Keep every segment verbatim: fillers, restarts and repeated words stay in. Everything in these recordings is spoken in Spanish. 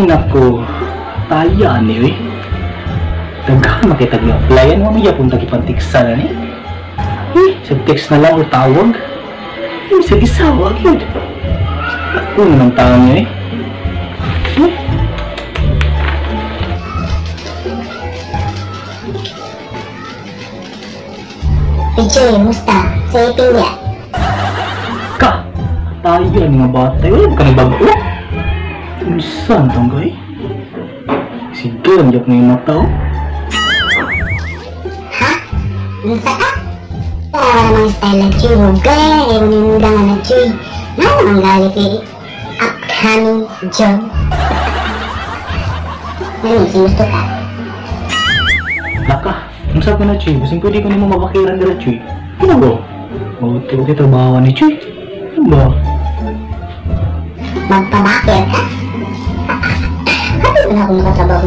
naku, talian ni weh. Tengah makai tengok. Layan mami ya pun tak ipantiksan ni. Eh, seteks na lang utawag. Eh, sa isawag yun. Ako naman tao niyo eh. Eh. D J, musta? Saya pinggir. Kak, talian nga bata yun. Bukan bago. Unsan tong kay? Sige lang jak ngayon mataw. Ha? Unsa ka? Para namang style na chuy hugay. Ayaw ninundangan na chuy. Nao namang gali kay Akhani John. Ano, sinusto ka? Laka, unsa ko na chuy. Basing pwede ko ni mo mabakiran dala chuy. Ano ba? Mauti-uti trabaho ni chuy. Ano ba? Magpabakir ka? Ano akong nakatrabaho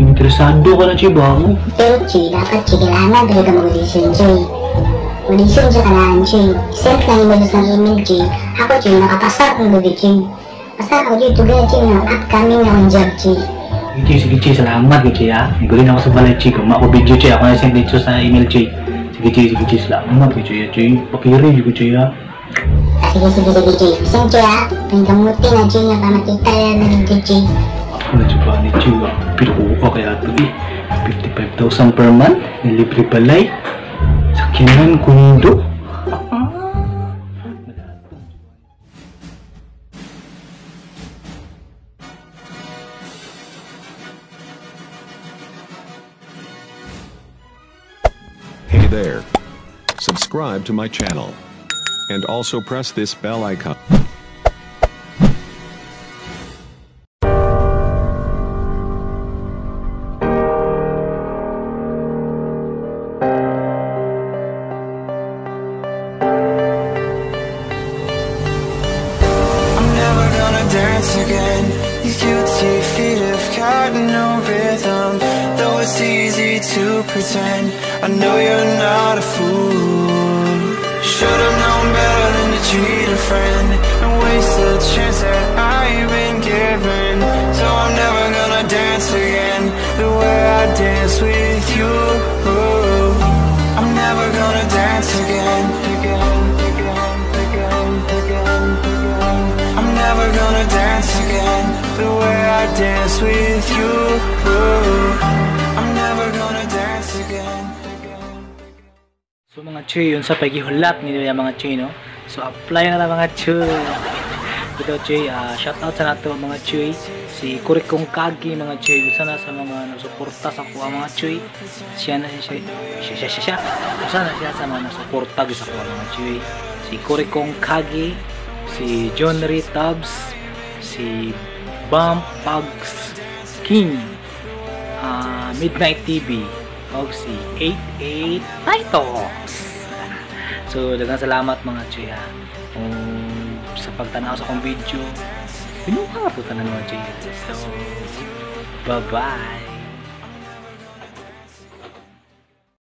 Interesado ka na, Chay, bago? Pero, Chay, dapat, Chay, kailangan talaga mag-audition, Chay. Audition siya ka lang, Chay. Send na yung modus ng email, Chay. Ako, Chay, nakapasa akong gabi, Chay. Pasa ako, Chay, tugay, Chay, ng upcoming na kong job, Chay. Sige, sige, Chay, salamat, Chay, ha? Nagulin ako sa balay, Chay. Kung makabidyo, Chay, ako na-send dito sa email, Chay. Sige, Chay, sige, Chay, salamat, Chay, Chay. Pakirin, Chay, ha? Sige, sige, sige, Chay. Send, Chay, ha? Panggamuti na, Chay, na pamakita yan, Chay. Ano siya ba ni Chay? Pero kuha kaya ito eh. fifty-five thousand per month. Nalibre palay. Sakyanan kundo. Hey there. Subscribe to my channel. And also press this bell icon. Again, these guilty feet have got no rhythm. Though it's easy to pretend, I know you're not a fool. Should've known better than to cheat a friend and waste the chance that I've been given. So I'm never gonna dance again the way I danced with you. I'm never gonna dance again, again, again, again, again, again. I'm never gonna dance again the way I dance with you. I'm never gonna dance again. So mga Chay, yun sa paghihulap nila yung mga Chay, no? So apply na lang mga Chay. Ito Chay, uh, shout out sa nato mga Chay. Si Kurikong Kagi mga Chay. Sana sa mga nasuporta sa kuha mga Chay. Siya na siya, siya siya siya siya. Sana siya sa mga nasuporta sa kuha mga Chay. Si Kurikong Kagi, si John Ray Tubbs, si Bump Pugs King, uh, Midnight T V, o si eighty-eight Titles. So, dagang salamat mga Chay, ha. Um, sa pagtanaw sa kong video, binuha po tanan mga Chay. So, bye-bye.